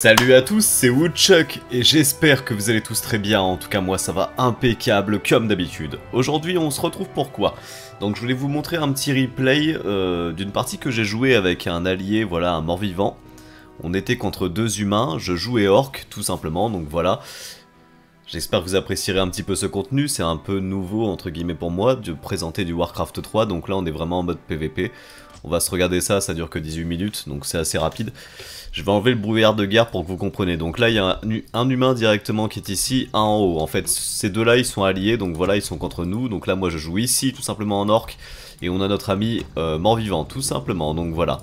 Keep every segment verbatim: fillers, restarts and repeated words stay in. Salut à tous, c'est Woodchuck et j'espère que vous allez tous très bien, en tout cas moi ça va impeccable comme d'habitude. Aujourd'hui on se retrouve pour quoi? Donc je voulais vous montrer un petit replay euh, d'une partie que j'ai jouée avec un allié, voilà, un mort-vivant. On était contre deux humains, je jouais orc tout simplement, donc voilà. J'espère que vous apprécierez un petit peu ce contenu, c'est un peu nouveau entre guillemets pour moi de présenter du Warcraft trois, donc là on est vraiment en mode P V P. On va se regarder ça, ça dure que dix-huit minutes, donc c'est assez rapide. Je vais enlever le brouillard de guerre pour que vous compreniez. Donc là, il y a un, un humain directement qui est ici, un en haut. En fait, ces deux-là, ils sont alliés, donc voilà, ils sont contre nous. Donc là, moi, je joue ici, tout simplement en orc, et on a notre ami euh, mort-vivant, tout simplement, donc voilà.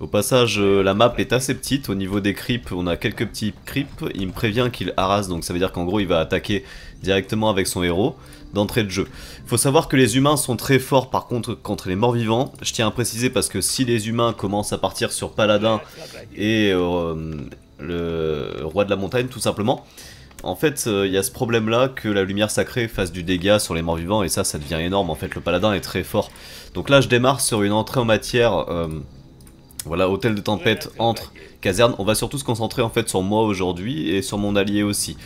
Au passage, euh, la map est assez petite, au niveau des creeps, on a quelques petits creeps. Il me prévient qu'il harasse, donc ça veut dire qu'en gros, il va attaquer directement avec son héros. D'entrée de jeu. Faut savoir que les humains sont très forts par contre contre les morts-vivants. Je tiens à préciser parce que si les humains commencent à partir sur Paladin et euh, le Roi de la Montagne tout simplement, en fait il euh, y a ce problème là que la lumière sacrée fasse du dégât sur les morts-vivants et ça, ça devient énorme en fait, le Paladin est très fort. Donc là je démarre sur une entrée en matière, euh, voilà, Hôtel de Tempête entre caserne. On va surtout se concentrer en fait sur moi aujourd'hui et sur mon allié aussi.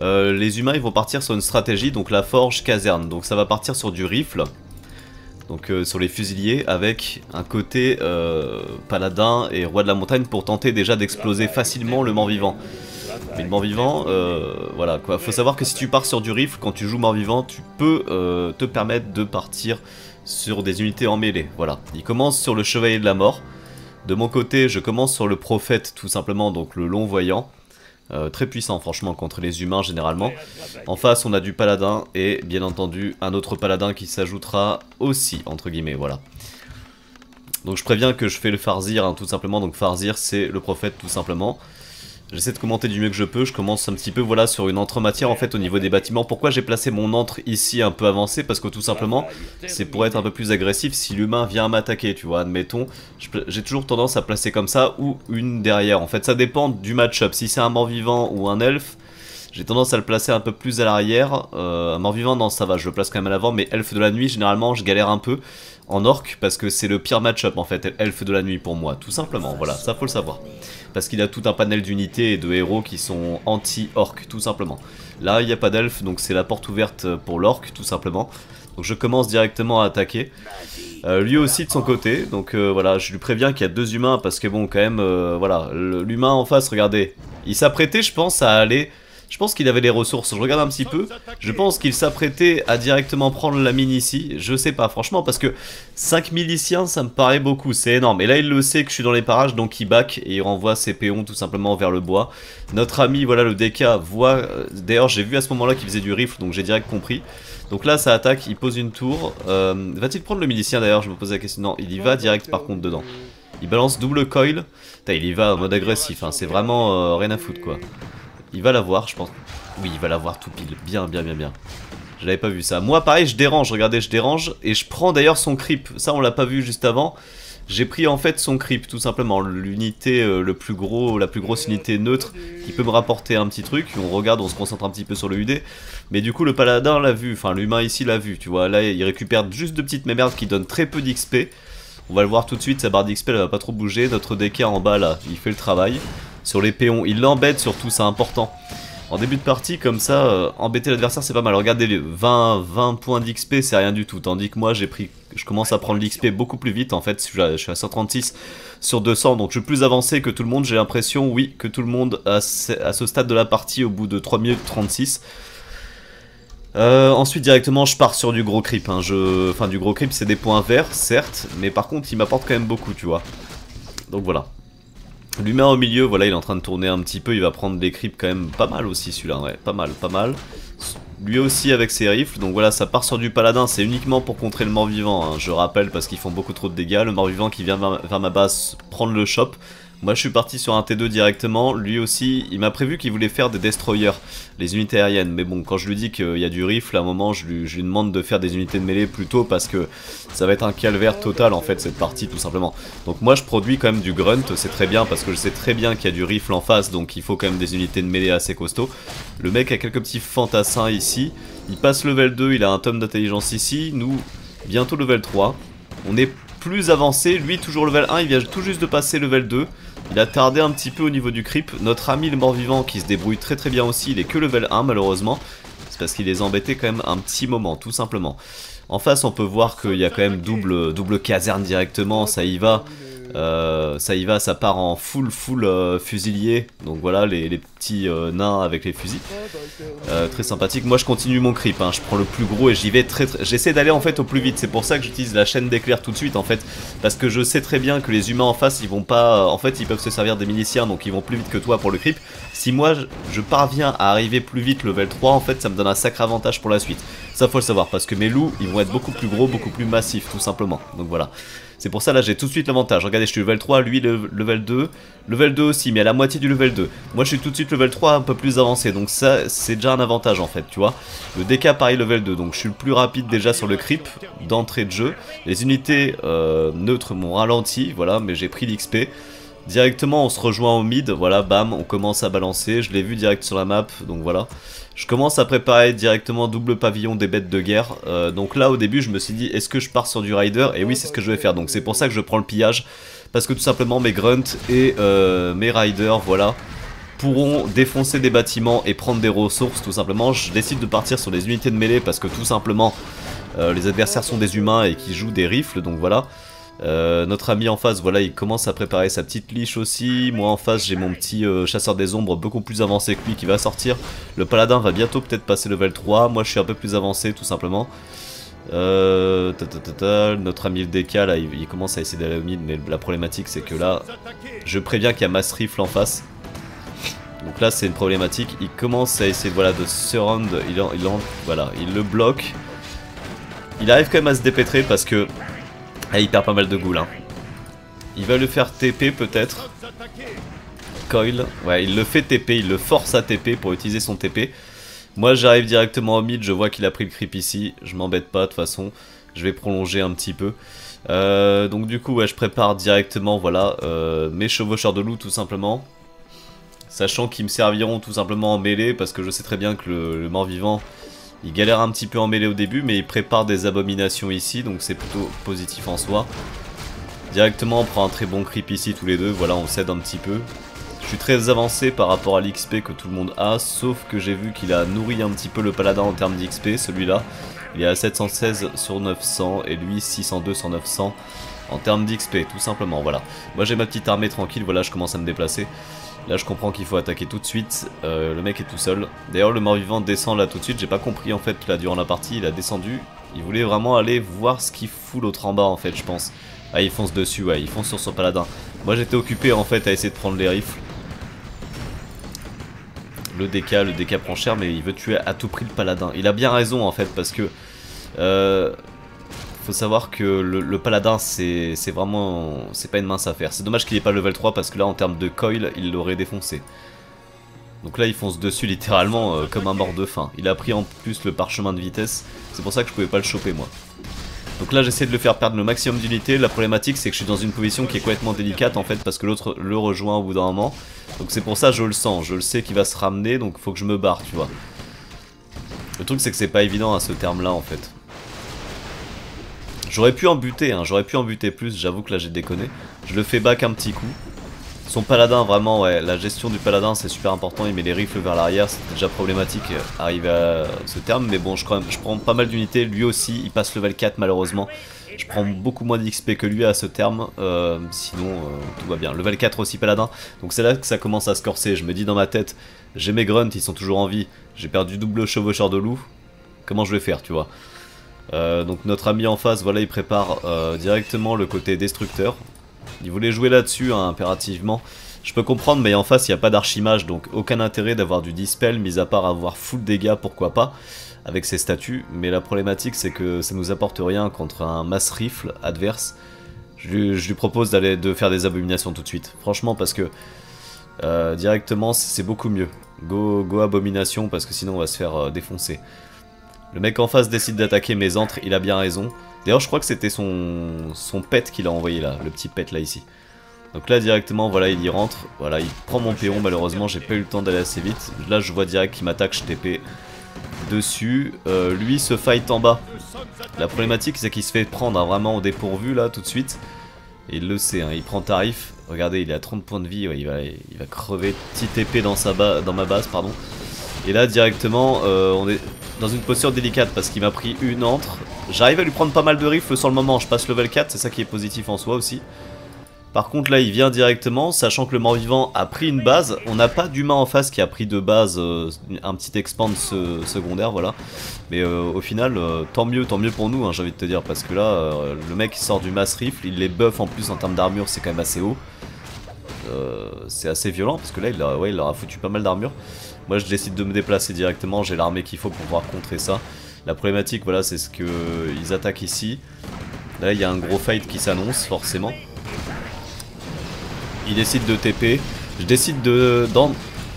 Euh, les humains ils vont partir sur une stratégie, donc la forge caserne, donc ça va partir sur du rifle, donc euh, sur les fusiliers avec un côté euh, paladin et roi de la montagne pour tenter déjà d'exploser facilement le mort-vivant. Mais le mort-vivant, euh, voilà quoi, faut savoir que si tu pars sur du rifle, quand tu joues mort-vivant tu peux euh, te permettre de partir sur des unités en mêlée, voilà. Il commence sur le chevalier de la mort, de mon côté je commence sur le prophète tout simplement, donc le long voyant. Euh, très puissant franchement contre les humains généralement. En face on a du paladin et bien entendu un autre paladin qui s'ajoutera aussi entre guillemets, voilà. Donc je préviens que je fais le farzir hein, tout simplement, donc farzir c'est le prophète tout simplement. J'essaie de commenter du mieux que je peux, je commence un petit peu voilà sur une entre matière en fait au niveau des bâtiments. Pourquoi j'ai placé mon entre ici un peu avancé? Parce que tout simplement c'est pour être un peu plus agressif si l'humain vient m'attaquer, tu vois, admettons. J'ai toujours tendance à placer comme ça ou une derrière en fait, ça dépend du match-up. Si c'est un mort-vivant ou un elfe, j'ai tendance à le placer un peu plus à l'arrière. Euh, un mort-vivant non ça va, je le place quand même à l'avant, mais elfe de la nuit généralement je galère un peu en orc parce que c'est le pire match-up en fait, elfe de la nuit pour moi, tout simplement, voilà, ça faut le savoir. Parce qu'il a tout un panel d'unités et de héros qui sont anti-orc, tout simplement. Là, il n'y a pas d'elfe, donc c'est la porte ouverte pour l'orc, tout simplement. Donc je commence directement à attaquer. Euh, lui aussi de son côté, donc euh, voilà, je lui préviens qu'il y a deux humains parce que bon, quand même, euh, voilà, l'humain en face, regardez, il s'apprêtait, je pense, à aller... Je pense qu'il avait les ressources, je regarde un petit peu, je pense qu'il s'apprêtait à directement prendre la mine ici, je sais pas franchement parce que cinq miliciens ça me paraît beaucoup, c'est énorme. Et là il le sait que je suis dans les parages donc il back et il renvoie ses péons tout simplement vers le bois. Notre ami voilà le D K voit, d'ailleurs j'ai vu à ce moment là qu'il faisait du rifle donc j'ai direct compris. Donc là ça attaque, il pose une tour, euh, va-t-il prendre le milicien d'ailleurs, je me pose la question, non il y va direct par contre dedans. Il balance double coil, putain, il y va en mode agressif, hein. C'est vraiment euh, rien à foutre quoi. Il va l'avoir, je pense. Oui, il va l'avoir tout pile. Bien, bien, bien, bien. Je l'avais pas vu ça. Moi, pareil, je dérange. Regardez, je dérange. Et je prends d'ailleurs son creep. Ça, on l'a pas vu juste avant. J'ai pris en fait son creep, tout simplement. L'unité, euh, le plus gros, la plus grosse unité neutre qui peut me rapporter un petit truc. On regarde, on se concentre un petit peu sur le U D. Mais du coup, le paladin l'a vu. Enfin, l'humain ici l'a vu. Tu vois, là, il récupère juste deux petites mémerdes qui donnent très peu d'X P. On va le voir tout de suite. Sa barre d'X P, elle va pas trop bouger. Notre D K en bas, là, il fait le travail. Sur les péons, il l'embête surtout, c'est important. En début de partie, comme ça, euh, embêter l'adversaire c'est pas mal. Regardez, les vingt points d'X P c'est rien du tout. Tandis que moi j'ai pris, je commence à prendre l'X P beaucoup plus vite. En fait, je suis à cent trente-six sur deux cents, donc je suis plus avancé que tout le monde. J'ai l'impression, oui, que tout le monde à ce stade de la partie au bout de trois minutes trente-six. Euh, ensuite directement je pars sur du gros creep. Hein. Je... Enfin du gros creep c'est des points verts, certes, mais par contre il m'apporte quand même beaucoup, tu vois. Donc voilà. L'humain au milieu, voilà, il est en train de tourner un petit peu, il va prendre des creeps quand même pas mal aussi celui-là, ouais, pas mal, pas mal. Lui aussi avec ses rifles, donc voilà, ça part sur du paladin, c'est uniquement pour contrer le mort-vivant, hein, je rappelle, parce qu'ils font beaucoup trop de dégâts. Le mort-vivant qui vient vers ma base prendre le chop. Moi je suis parti sur un T deux directement, lui aussi, il m'a prévu qu'il voulait faire des destroyers, les unités aériennes, mais bon, quand je lui dis qu'il y a du rifle, à un moment, je lui, je lui demande de faire des unités de mêlée plutôt parce que ça va être un calvaire total en fait cette partie tout simplement. Donc moi je produis quand même du grunt, c'est très bien parce que je sais très bien qu'il y a du rifle en face, donc il faut quand même des unités de mêlée assez costauds. Le mec a quelques petits fantassins ici, il passe level deux, il a un tome d'intelligence ici, nous, bientôt level trois, on est plus avancé, lui toujours level un, il vient tout juste de passer level deux. Il a tardé un petit peu au niveau du creep. Notre ami le mort-vivant qui se débrouille très très bien aussi, il est que level un malheureusement. C'est parce qu'il les embêtait quand même un petit moment, tout simplement. En face on peut voir qu'il y a quand même double, double caserne directement, ça y va. Euh, ça y va, ça part en full full euh, fusilier. Donc voilà les, les petits euh, nains avec les fusils, euh, très sympathique. Moi je continue mon creep, hein. Je prends le plus gros et j'y vais très, très... J'essaie d'aller en fait au plus vite. C'est pour ça que j'utilise la chaîne d'éclair tout de suite en fait, parce que je sais très bien que les humains en face ils vont pas, en fait ils peuvent se servir des miliciens, donc ils vont plus vite que toi pour le creep. Si moi je, je parviens à arriver plus vite level trois en fait, ça me donne un sacré avantage pour la suite. Ça faut le savoir parce que mes loups ils vont être beaucoup plus gros, beaucoup plus massifs tout simplement. Donc voilà. C'est pour ça là j'ai tout de suite l'avantage. Regardez, je suis level trois, lui le level deux, level deux aussi mais à la moitié du level deux. Moi je suis tout de suite level trois un peu plus avancé, donc ça c'est déjà un avantage en fait, tu vois. Le D K pareil level deux, donc je suis le plus rapide déjà sur le creep d'entrée de jeu. Les unités euh, neutres m'ont ralenti, voilà, mais j'ai pris l'X P. Directement on se rejoint au mid, voilà, bam, on commence à balancer, je l'ai vu direct sur la map, donc voilà. Je commence à préparer directement double pavillon des bêtes de guerre, euh, donc là au début je me suis dit est-ce que je pars sur du rider, et oui c'est ce que je vais faire, donc c'est pour ça que je prends le pillage, parce que tout simplement mes grunts et euh, mes riders, voilà, pourront défoncer des bâtiments et prendre des ressources tout simplement. Je décide de partir sur les unités de mêlée parce que tout simplement euh, les adversaires sont des humains et qui jouent des rifles, donc voilà. Euh, notre ami en face, voilà, il commence à préparer sa petite liche aussi. Moi en face j'ai mon petit euh, chasseur des ombres beaucoup plus avancé que lui qui va sortir. Le paladin va bientôt peut-être passer level trois. Moi je suis un peu plus avancé tout simplement. euh, ta, ta, ta, ta. Notre ami le D K là il, il commence à essayer d'aller au mid, mais la problématique c'est que là je préviens qu'il y a mass rifle en face. Donc là c'est une problématique. Il commence à essayer, voilà, de surround. Il, en, il, en, voilà, il le bloque. Il arrive quand même à se dépêtrer parce que ah, il perd pas mal de goût là. Il va le faire T P peut-être. Coil. Ouais, il le fait T P, il le force à T P pour utiliser son T P. Moi j'arrive directement au mid, je vois qu'il a pris le creep ici. Je m'embête pas de toute façon. Je vais prolonger un petit peu. Euh, donc du coup ouais, je prépare directement, voilà, euh, mes chevaucheurs de loup tout simplement. Sachant qu'ils me serviront tout simplement en mêlée parce que je sais très bien que le, le mort-vivant... il galère un petit peu en mêlée au début, mais il prépare des abominations ici, donc c'est plutôt positif en soi. Directement on prend un très bon creep ici tous les deux, voilà, on cède un petit peu. Je suis très avancé par rapport à l'X P que tout le monde a, sauf que j'ai vu qu'il a nourri un petit peu le paladin en termes d'X P, celui-là. Il est à sept cent seize sur neuf cents et lui six cent deux sur neuf cents en termes d'X P, tout simplement, voilà. Moi j'ai ma petite armée tranquille, voilà, je commence à me déplacer. Là je comprends qu'il faut attaquer tout de suite, euh, le mec est tout seul. D'ailleurs le mort-vivant descend là tout de suite, j'ai pas compris en fait là durant la partie, il a descendu. Il voulait vraiment aller voir ce qu'il fout l'autre en bas en fait je pense. Ah il fonce dessus, ouais, il fonce sur son paladin. Moi j'étais occupé en fait à essayer de prendre les rifles. Le D K, le D K prend cher mais il veut tuer à tout prix le paladin. Il a bien raison en fait parce que... Euh... faut savoir que le, le paladin c'est vraiment, c'est pas une mince affaire. C'est dommage qu'il ait pas level trois parce que là en termes de coil il l'aurait défoncé. Donc là il fonce dessus littéralement euh, comme un mort de faim. Il a pris en plus le parchemin de vitesse, c'est pour ça que je pouvais pas le choper moi. Donc là j'essaie de le faire perdre le maximum d'unités. La problématique c'est que je suis dans une position qui est complètement délicate en fait parce que l'autre le rejoint au bout d'un moment. Donc c'est pour ça je le sens, je le sais qu'il va se ramener, donc faut que je me barre tu vois. Le truc c'est que c'est pas évident à ce terme là en fait. J'aurais pu en buter, hein, j'aurais pu en buter plus, j'avoue que là j'ai déconné. Je le fais back un petit coup. Son paladin, vraiment, ouais, la gestion du paladin c'est super important, il met les rifles vers l'arrière, c'est déjà problématique euh, arriver à ce terme. Mais bon, je, quand même, je prends pas mal d'unités, lui aussi, il passe level quatre malheureusement. Je prends beaucoup moins d'X P que lui à ce terme, euh, sinon euh, tout va bien. Level quatre aussi paladin, donc c'est là que ça commence à se corser. Je me dis dans ma tête, j'ai mes grunts, ils sont toujours en vie, j'ai perdu double chevaucheur de loup, comment je vais faire tu vois. Euh, donc notre ami en face, voilà, il prépare euh, directement le côté destructeur. Il voulait jouer là-dessus hein, impérativement. Je peux comprendre, mais en face il n'y a pas d'archimage, donc aucun intérêt d'avoir du dispel, mis à part avoir full dégâts, pourquoi pas, avec ses statuts. Mais la problématique c'est que ça nous apporte rien contre un mass rifle adverse. Je lui, je lui propose d'aller de faire des abominations tout de suite, franchement, parce que euh, directement c'est beaucoup mieux. Go, go abomination, parce que sinon on va se faire euh, défoncer. Le mec en face décide d'attaquer mes antres, il a bien raison. D'ailleurs je crois que c'était son, son pet qu'il a envoyé là, le petit pet là ici. Donc là directement voilà il y rentre, voilà il prend mon péon malheureusement, j'ai pas eu le temps d'aller assez vite. Là je vois direct qu'il m'attaque, je T P dessus, euh, lui se fight en bas. La problématique c'est qu'il se fait prendre hein, vraiment au dépourvu là tout de suite. Et il le sait, hein, il prend tarif, Regardez, il est à trente points de vie, ouais, il, va, il va crever. Petite épée dans, sa ba... dans ma base, pardon. Et là directement euh, on est dans une posture délicate parce qu'il m'a pris une entre. J'arrive à lui prendre pas mal de rifles sur le moment, je passe level quatre, c'est ça qui est positif en soi aussi. Par contre là il vient directement, sachant que le mort-vivant a pris une base. On n'a pas d'humain en face qui a pris de base euh, un petit expand se secondaire, voilà. Mais euh, au final euh, tant mieux, tant mieux pour nous hein, j'ai envie de te dire. Parce que là euh, le mec il sort du mass rifle, il les buff en plus en termes d'armure, c'est quand même assez haut. Euh, c'est assez violent parce que là il leur, ouais, il leur a foutu pas mal d'armure. Moi je décide de me déplacer directement, j'ai l'armée qu'il faut pour pouvoir contrer ça. La problématique voilà c'est ce que euh, ils attaquent ici. Là il y a un gros fight qui s'annonce forcément. Il décide de T P. Je décide de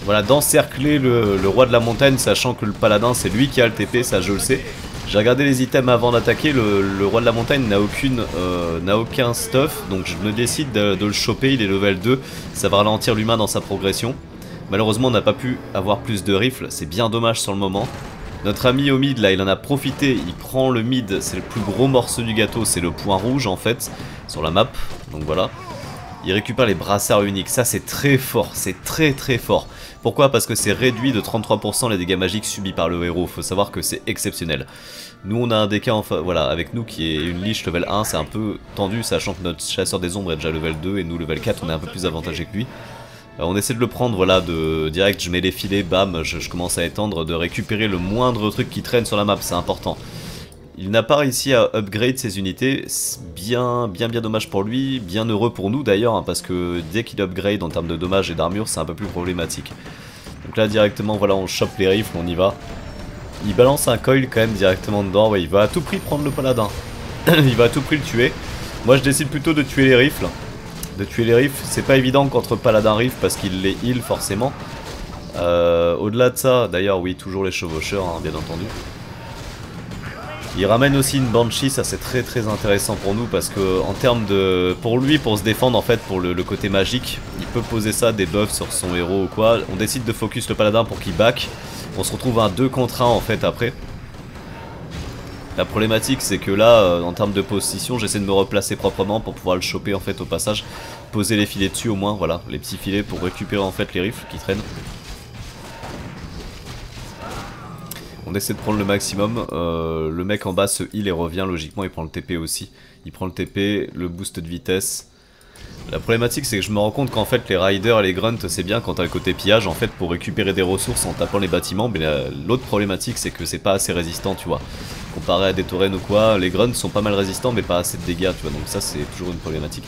voilà, d'encercler le, le roi de la montagne, sachant que le paladin c'est lui qui a le T P, ça je le sais. J'ai regardé les items avant d'attaquer, le, le roi de la montagne n'a aucune, euh, n'a aucun stuff, donc je me décide de, de le choper, il est level deux, ça va ralentir l'humain dans sa progression. Malheureusement on n'a pas pu avoir plus de rifles, c'est bien dommage sur le moment. Notre ami au mid là il en a profité, il prend le mid, c'est le plus gros morceau du gâteau, c'est le point rouge en fait, sur la map, donc voilà. Il récupère les brassards uniques, ça c'est très fort, c'est très très fort. Pourquoi? Parce que c'est réduit de trente-trois pour cent les dégâts magiques subis par le héros, faut savoir que c'est exceptionnel. Nous on a un D K en fa... voilà, avec nous qui est une liche level un, c'est un peu tendu, sachant que notre chasseur des ombres est déjà level deux et nous level quatre, on est un peu plus avantagé que lui. Euh, on essaie de le prendre, voilà, de direct je mets les filets, bam, je, je commence à étendre, de récupérer le moindre truc qui traîne sur la map, c'est important. Il n'a pas réussi à upgrade ses unités, bien bien bien dommage pour lui, bien heureux pour nous d'ailleurs, hein, parce que dès qu'il upgrade en termes de dommages et d'armure, c'est un peu plus problématique. Donc là directement, voilà, on chope les rifles, on y va. Il balance un coil quand même directement dedans, ouais, il va à tout prix prendre le paladin. Il va à tout prix le tuer. Moi je décide plutôt de tuer les rifles. De tuer les rifles, c'est pas évident contre paladin rifle parce qu'il les heal forcément. Euh, Au-delà de ça, d'ailleurs oui, toujours les chevaucheurs, hein, bien entendu. Il ramène aussi une Banshee, ça c'est très très intéressant pour nous parce que en termes de... Pour lui, pour se défendre en fait, pour le, le côté magique, il peut poser ça, des buffs sur son héros ou quoi. On décide de focus le paladin pour qu'il back. On se retrouve à un deux contre un en fait après. La problématique c'est que là, en termes de position, j'essaie de me replacer proprement pour pouvoir le choper en fait au passage. Poser les filets dessus au moins, voilà, les petits filets pour récupérer en fait les rifles qui traînent. On essaie de prendre le maximum, euh, le mec en bas se heal et revient logiquement, il prend le T P aussi. Il prend le T P, le boost de vitesse. La problématique c'est que je me rends compte qu'en fait les riders et les grunts c'est bien quand t'as le côté pillage en fait pour récupérer des ressources en tapant les bâtiments. Mais l'autre problématique c'est que c'est pas assez résistant tu vois. Comparé à des taurennes ou quoi, les grunts sont pas mal résistants mais pas assez de dégâts tu vois. Donc ça c'est toujours une problématique.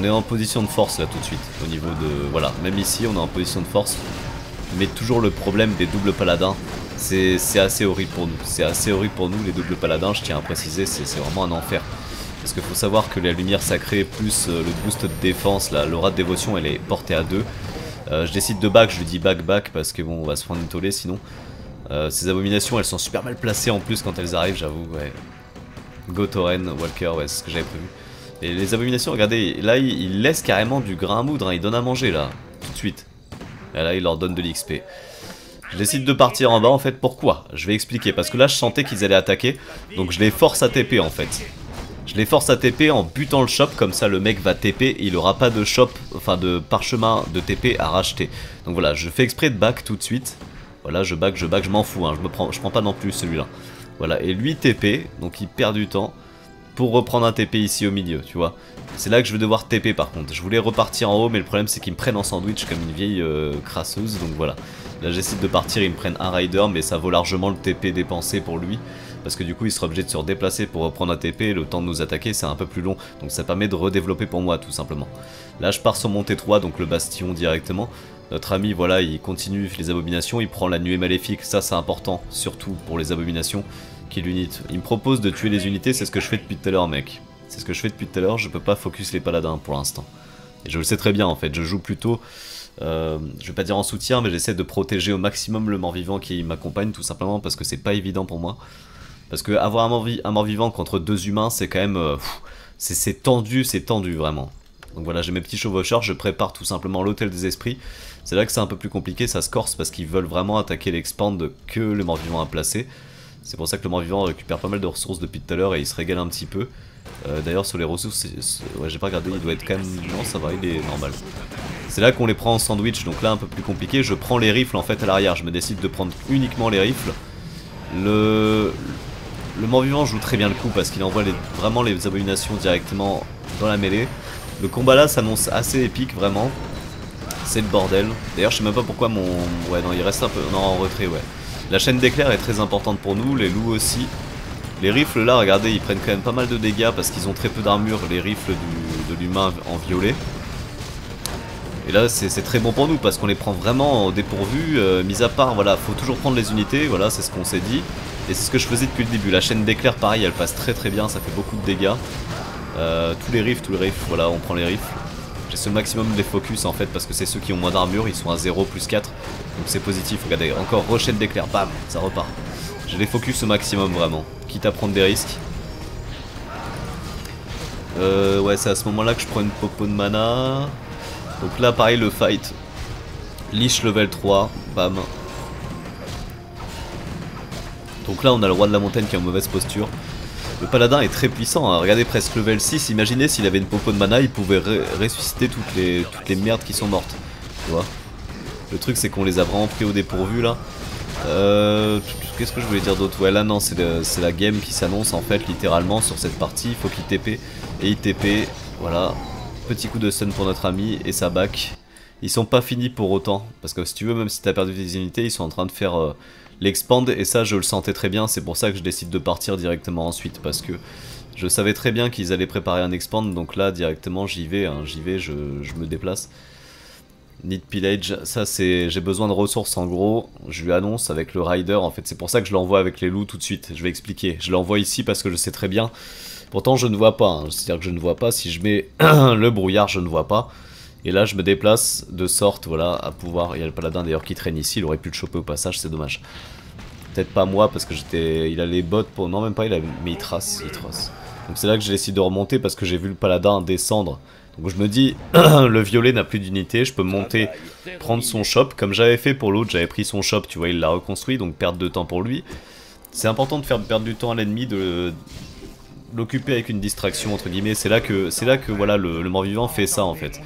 On est en position de force là tout de suite au niveau de... Voilà, même ici on est en position de force. Mais toujours le problème des doubles paladins. C'est assez horrible pour nous, c'est assez horrible pour nous les doubles paladins, je tiens à préciser, c'est vraiment un enfer. Parce qu'il faut savoir que la lumière sacrée plus euh, le boost de défense, l'aura de dévotion elle est portée à deux. Euh, je décide de back, je lui dis back back parce que bon on va se prendre une tollée sinon. Euh, ces abominations elles sont super mal placées en plus quand elles arrivent j'avoue, ouais. Go Tauren, Walker, ouais c'est ce que j'avais prévu. Et les abominations, regardez, là il, il laisse carrément du grain à moudre, hein, il donne à manger là, tout de suite. Et là il leur donne de l'X P. Je décide de partir en bas en fait, pourquoi? Je vais expliquer, parce que là je sentais qu'ils allaient attaquer, donc je les force à T P en fait. Je les force à T P en butant le shop, comme ça le mec va T P et il aura pas de shop, enfin de parchemin de T P à racheter. Donc voilà, je fais exprès de back tout de suite. Voilà, je back, je back, je m'en fous, hein. je, me prends, je prends pas non plus celui-là. Voilà, et lui T P, donc il perd du temps pour reprendre un T P ici au milieu, tu vois. C'est là que je vais devoir T P par contre. Je voulais repartir en haut, mais le problème c'est qu'ils me prennent en sandwich comme une vieille euh, crasseuse, donc voilà. Là j'essaie de partir, ils me prennent un rider mais ça vaut largement le T P dépensé pour lui. Parce que du coup il sera obligé de se redéplacer pour reprendre un T P et le temps de nous attaquer c'est un peu plus long. Donc ça permet de redévelopper pour moi tout simplement. Là je pars sur mon T trois donc le bastion directement. Notre ami voilà il continue les abominations, il prend la nuée maléfique. Ça c'est important surtout pour les abominations qui l'unite. Il me propose de tuer les unités, c'est ce que je fais depuis tout à l'heure mec. C'est ce que je fais depuis tout à l'heure, je peux pas focus les paladins pour l'instant. Et je le sais très bien en fait, je joue plutôt... Euh, je vais pas dire en soutien mais j'essaie de protéger au maximum le mort-vivant qui m'accompagne tout simplement parce que c'est pas évident pour moi. Parce que avoir un mort-vivant contre deux humains c'est quand même... Euh, c'est tendu, c'est tendu vraiment. Donc voilà j'ai mes petits chevaucheurs, je prépare tout simplement l'hôtel des esprits. C'est là que c'est un peu plus compliqué, ça se corse parce qu'ils veulent vraiment attaquer l'expand que le mort-vivant a placé. C'est pour ça que le mort-vivant récupère pas mal de ressources depuis tout à l'heure et il se régale un petit peu. Euh, D'ailleurs sur les ressources, ouais, j'ai pas regardé, il doit être quand même... Non ça va, il est normal. C'est là qu'on les prend en sandwich, donc là un peu plus compliqué. Je prends les rifles en fait à l'arrière, je me décide de prendre uniquement les rifles. Le, le mort-vivant joue très bien le coup parce qu'il envoie les... vraiment les abominations directement dans la mêlée. Le combat là s'annonce assez épique vraiment. C'est le bordel. D'ailleurs je sais même pas pourquoi mon... Ouais non il reste un peu... Non en retrait ouais. La chaîne d'éclairs est très importante pour nous, les loups aussi. Les rifles là, regardez, ils prennent quand même pas mal de dégâts parce qu'ils ont très peu d'armure, les rifles du, de l'humain en violet. Et là c'est très bon pour nous parce qu'on les prend vraiment au dépourvu, euh, mis à part, voilà, faut toujours prendre les unités, voilà, c'est ce qu'on s'est dit. Et c'est ce que je faisais depuis le début, la chaîne d'éclairs pareil, elle passe très très bien, ça fait beaucoup de dégâts. Euh, tous les rifles, tous les rifles, voilà, on prend les rifles. J'ai ce maximum des focus en fait parce que c'est ceux qui ont moins d'armure, ils sont à zéro plus quatre. Donc c'est positif, regardez, encore rechaîne d'éclairs, bam, ça repart. J'ai les focus au maximum vraiment, quitte à prendre des risques. Euh, ouais c'est à ce moment là que je prends une popo de mana. Donc là pareil le fight. Lich level trois, bam. Donc là on a le roi de la montagne qui est en mauvaise posture. Le paladin est très puissant, hein. Regardez presque level six, imaginez s'il avait une popo de mana, il pouvait ressusciter toutes les, toutes les merdes qui sont mortes. Tu vois. Le truc c'est qu'on les a vraiment pris au dépourvu là. Euh, Qu'est-ce que je voulais dire d'autre? Ouais là non, c'est la game qui s'annonce en fait littéralement sur cette partie, il faut qu'il T P. Et il T P, voilà. Petit coup de stun pour notre ami et ça back. Ils sont pas finis pour autant, parce que si tu veux, même si t'as perdu tes unités, ils sont en train de faire... Euh, l'expand, et ça je le sentais très bien, c'est pour ça que je décide de partir directement ensuite, parce que je savais très bien qu'ils allaient préparer un expand, donc là directement j'y vais, hein, j'y vais, je, je me déplace. Need pillage, ça c'est, j'ai besoin de ressources en gros, je lui annonce avec le rider, en fait c'est pour ça que je l'envoie avec les loups tout de suite, je vais expliquer. Je l'envoie ici parce que je sais très bien, pourtant je ne vois pas, hein, c'est-à-dire que je ne vois pas, si je mets le brouillard je ne vois pas. Et là je me déplace de sorte, voilà, à pouvoir... Il y a le paladin d'ailleurs qui traîne ici, il aurait pu le choper au passage, c'est dommage. Peut-être pas moi parce que j'étais... Il a les bottes pour... Non même pas, il a... mais il trace, il trace. Donc c'est là que j'ai décidé de remonter parce que j'ai vu le paladin descendre. Donc je me dis, le violet n'a plus d'unité, je peux monter, prendre son shop. Comme j'avais fait pour l'autre, j'avais pris son shop, tu vois, il l'a reconstruit, donc perte de temps pour lui. C'est important de faire perdre du temps à l'ennemi, de... l'occuper avec une distraction entre guillemets, c'est là que c'est là que voilà le, le mort-vivant fait ça en fait.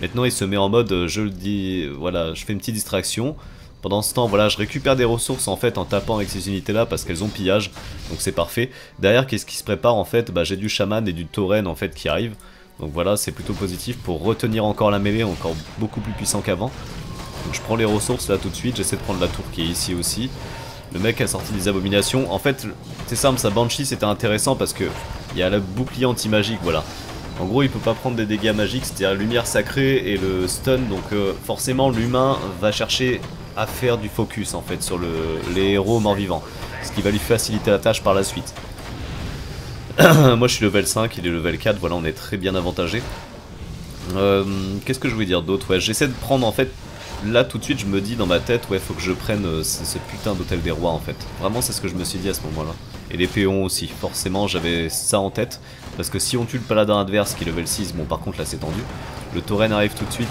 Maintenant il se met en mode je le dis, voilà, je fais une petite distraction. Pendant ce temps voilà je récupère des ressources en fait en tapant avec ces unités là parce qu'elles ont pillage, donc c'est parfait. Derrière qu'est-ce qui se prépare en fait, bah j'ai du chaman et du tauren en fait qui arrivent. Donc voilà c'est plutôt positif pour retenir encore la mêlée, encore beaucoup plus puissant qu'avant. Donc je prends les ressources là tout de suite, j'essaie de prendre la tour qui est ici aussi. Le mec a sorti des abominations. En fait, c'est simple, sa Banshee c'était intéressant parce que il y a le bouclier anti-magique, voilà. En gros, il peut pas prendre des dégâts magiques, c'est-à-dire lumière sacrée et le stun, donc euh, forcément l'humain va chercher à faire du focus en fait sur le, les héros morts-vivants, ce qui va lui faciliter la tâche par la suite. Moi, je suis level cinq, il est level quatre, voilà, on est très bien avantagé. Euh, Qu'est-ce que je voulais dire d'autre? Ouais, j'essaie de prendre en fait. Là tout de suite je me dis dans ma tête, ouais faut que je prenne euh, ce, ce putain d'hôtel des rois en fait. Vraiment c'est ce que je me suis dit à ce moment là. Et les péons aussi, forcément j'avais ça en tête. Parce que si on tue le paladin adverse qui est level six, bon par contre là c'est tendu. Le tauren arrive tout de suite.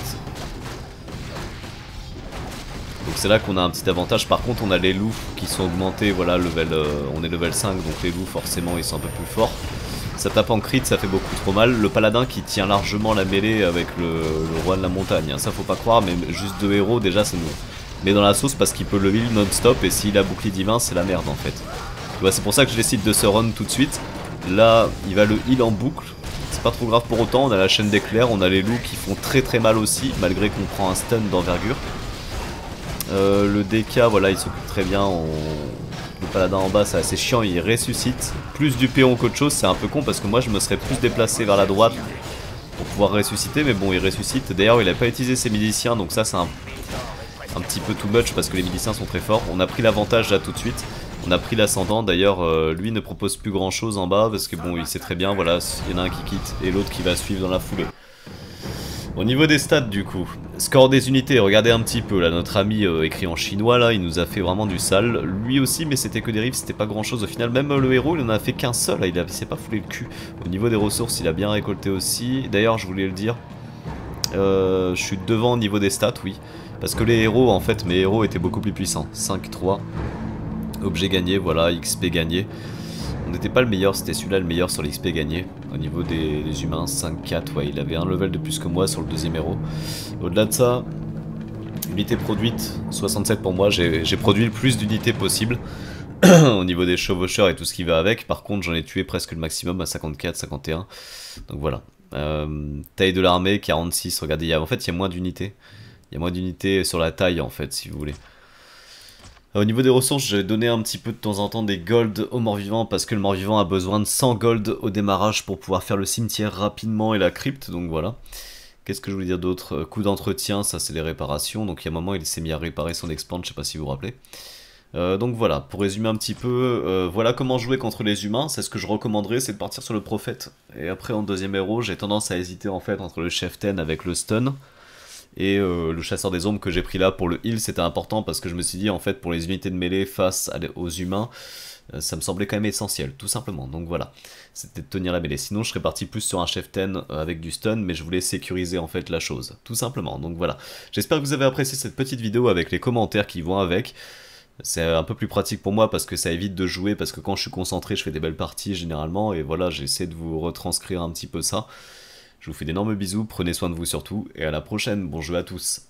Donc c'est là qu'on a un petit avantage, par contre on a les loups qui sont augmentés, voilà level, euh, on est level cinq donc les loups forcément ils sont un peu plus forts. Ça tape en crit, ça fait beaucoup trop mal. Le paladin qui tient largement la mêlée avec le, le roi de la montagne, hein. Ça faut pas croire, mais juste deux héros déjà c'est nous. Mais dans la sauce parce qu'il peut le heal non-stop et s'il a bouclier divin c'est la merde en fait. Tu vois, c'est pour ça que je décide de se run tout de suite. Là il va le heal en boucle, c'est pas trop grave pour autant, on a la chaîne d'éclairs, on a les loups qui font très très mal aussi malgré qu'on prend un stun d'envergure. Euh, le D K voilà il s'occupe très bien, on... Le paladin en bas c'est assez chiant, il ressuscite. Plus du péon qu'autre chose, c'est un peu con parce que moi je me serais plus déplacé vers la droite pour pouvoir ressusciter, mais bon il ressuscite. D'ailleurs il a pas utilisé ses miliciens, donc ça c'est un, un petit peu too much parce que les miliciens sont très forts. On a pris l'avantage là tout de suite, on a pris l'ascendant. D'ailleurs euh, lui ne propose plus grand chose en bas parce que bon il sait très bien, voilà il y en a un qui quitte et l'autre qui va suivre dans la foulée. Au niveau des stats du coup, score des unités, regardez un petit peu, là notre ami euh, écrit en chinois là, il nous a fait vraiment du sale, lui aussi mais c'était que des riffs, c'était pas grand chose au final, même euh, le héros il en a fait qu'un seul, là, il, il s'est pas foulé le cul. Au niveau des ressources il a bien récolté aussi, d'ailleurs je voulais le dire, euh, je suis devant au niveau des stats oui, parce que les héros en fait, mes héros étaient beaucoup plus puissants, cinq trois, Objet gagné, voilà, X P gagné. On n'était pas le meilleur, c'était celui-là le meilleur sur l'X P gagné. Au niveau des, des humains, cinq quatre, ouais, il avait un level de plus que moi sur le deuxième héros. Au-delà de ça, unité produite, soixante-sept pour moi, j'ai produit le plus d'unités possible. Au niveau des chevaucheurs et tout ce qui va avec, par contre j'en ai tué presque le maximum à cinquante-quatre, cinquante et un. Donc voilà. Euh, taille de l'armée, quarante-six, regardez, il y a, en fait il y a moins d'unités. Il y a moins d'unités sur la taille en fait, si vous voulez. Au niveau des ressources, j'ai donné un petit peu de temps en temps des gold aux morts-vivants parce que le mort-vivant a besoin de cent gold au démarrage pour pouvoir faire le cimetière rapidement et la crypte, donc voilà. Qu'est-ce que je voulais dire d'autre? Coût d'entretien, ça c'est les réparations, donc il y a un moment il s'est mis à réparer son expand, je sais pas si vous vous rappelez. Euh, donc voilà, pour résumer un petit peu, euh, voilà comment jouer contre les humains, c'est ce que je recommanderais, c'est de partir sur le prophète. Et après en deuxième héros, j'ai tendance à hésiter en fait entre le chef ten avec le stun, et euh, le chasseur des ombres que j'ai pris là pour le heal, c'était important parce que je me suis dit en fait pour les unités de mêlée face à, aux humains, euh, ça me semblait quand même essentiel, tout simplement. Donc voilà, c'était de tenir la mêlée, sinon je serais parti plus sur un chef ten euh, avec du stun, mais je voulais sécuriser en fait la chose, tout simplement. Donc voilà, j'espère que vous avez apprécié cette petite vidéo avec les commentaires qui vont avec. C'est un peu plus pratique pour moi parce que ça évite de jouer, parce que quand je suis concentré je fais des belles parties généralement, et voilà, j'essaie de vous retranscrire un petit peu ça. Je vous fais d'énormes bisous, prenez soin de vous surtout, et à la prochaine, bon jeu à tous.